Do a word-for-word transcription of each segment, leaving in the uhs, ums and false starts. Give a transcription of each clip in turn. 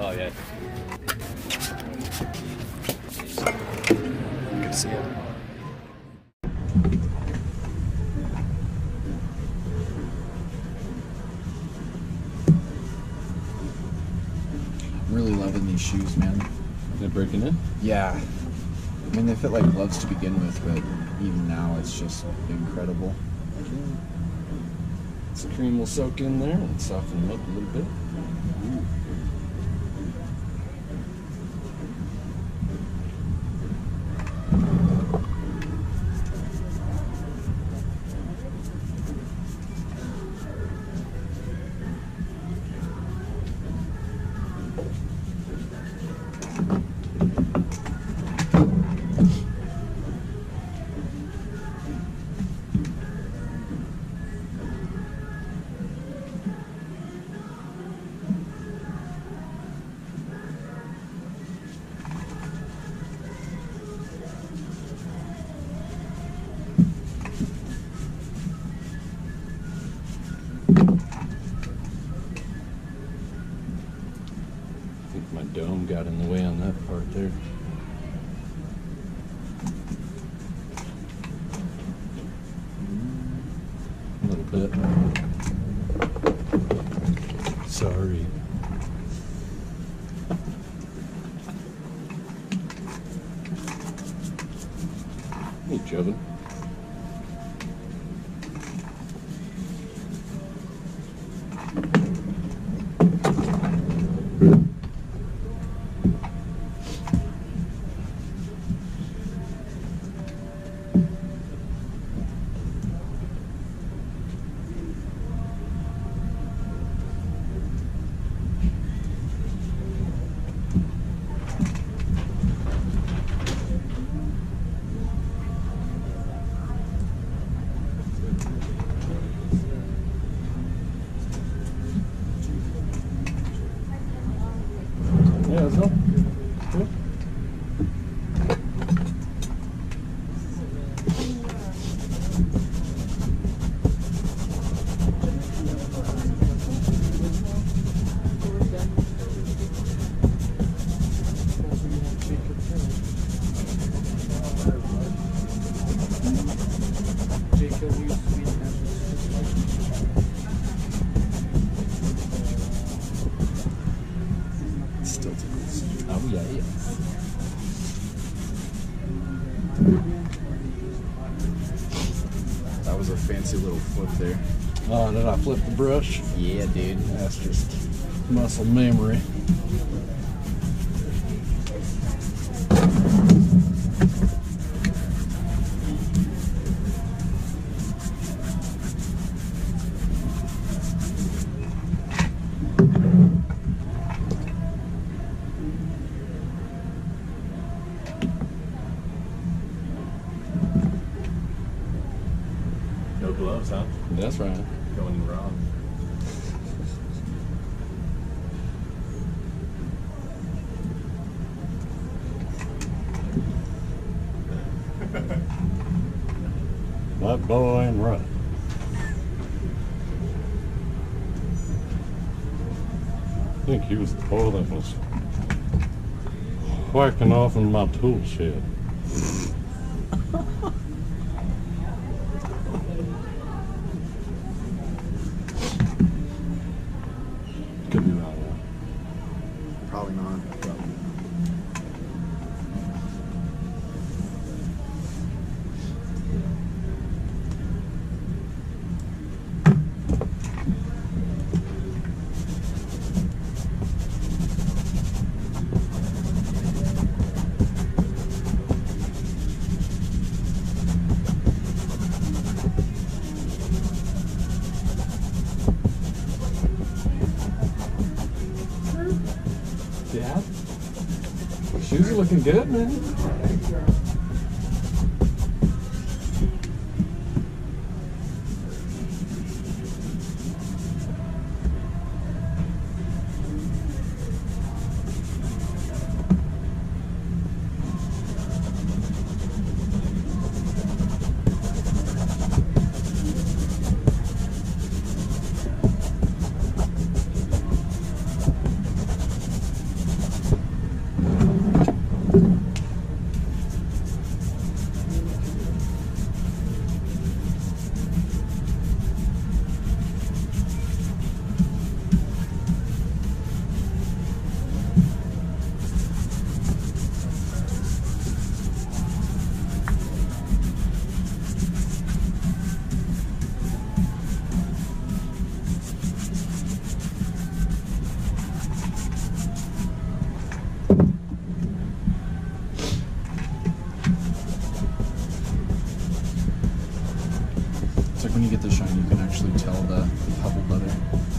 Oh, yeah. Good to see you. Really loving these shoes, man. They're breaking in? Yeah. I mean, they fit like gloves to begin with, but even now it's just incredible. Some cream will soak in there and soften them up a little bit. Ooh. My dome got in the way on that part there. A little bit. Sorry. Hey, Jevin. A fancy little flip there. Oh, did I flip the brush? Yeah, dude. That's just muscle memory. Gloves, huh? That's right. Going wrong. My boy and run. I think he was the boy that was whacking off in my tool shed. Could be wrong. Probably not. Probably not. Dad, your shoes are looking good, man.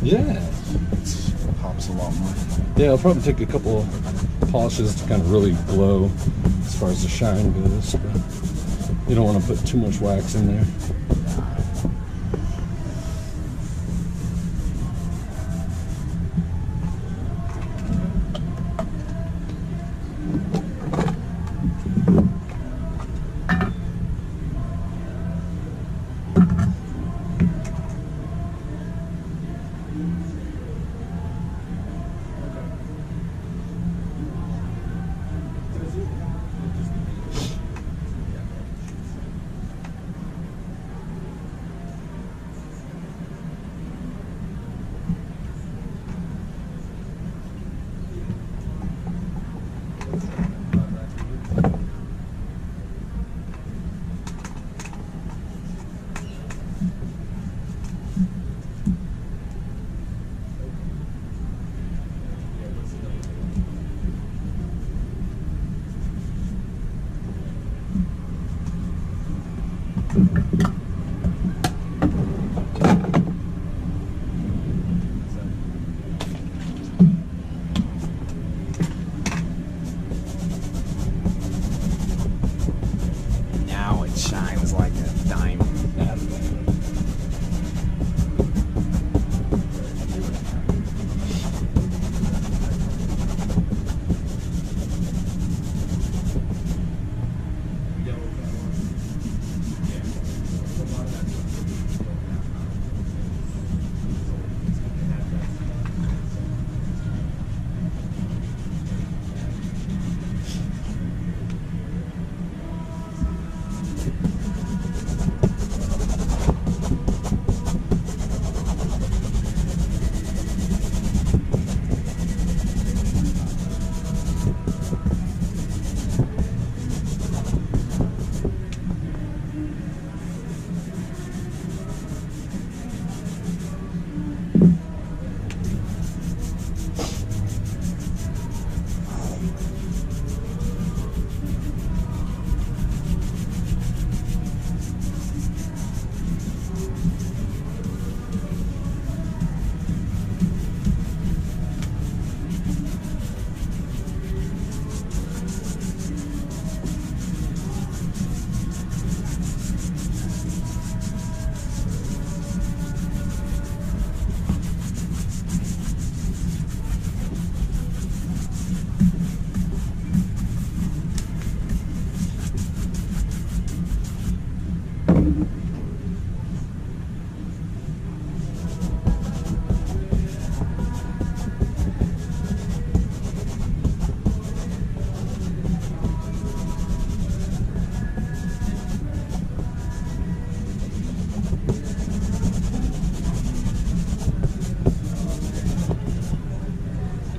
Yeah. It pops a lot more. Yeah, it'll probably take a couple polishes to kind of really glow as far as the shine goes. But you don't want to put too much wax in there.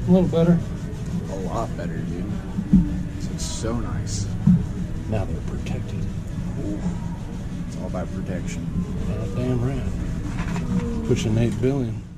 A little better. A lot better, dude. This looks so nice. Now they're protected. Ooh, it's all about protection. Goddamn right. Pushing eight billion.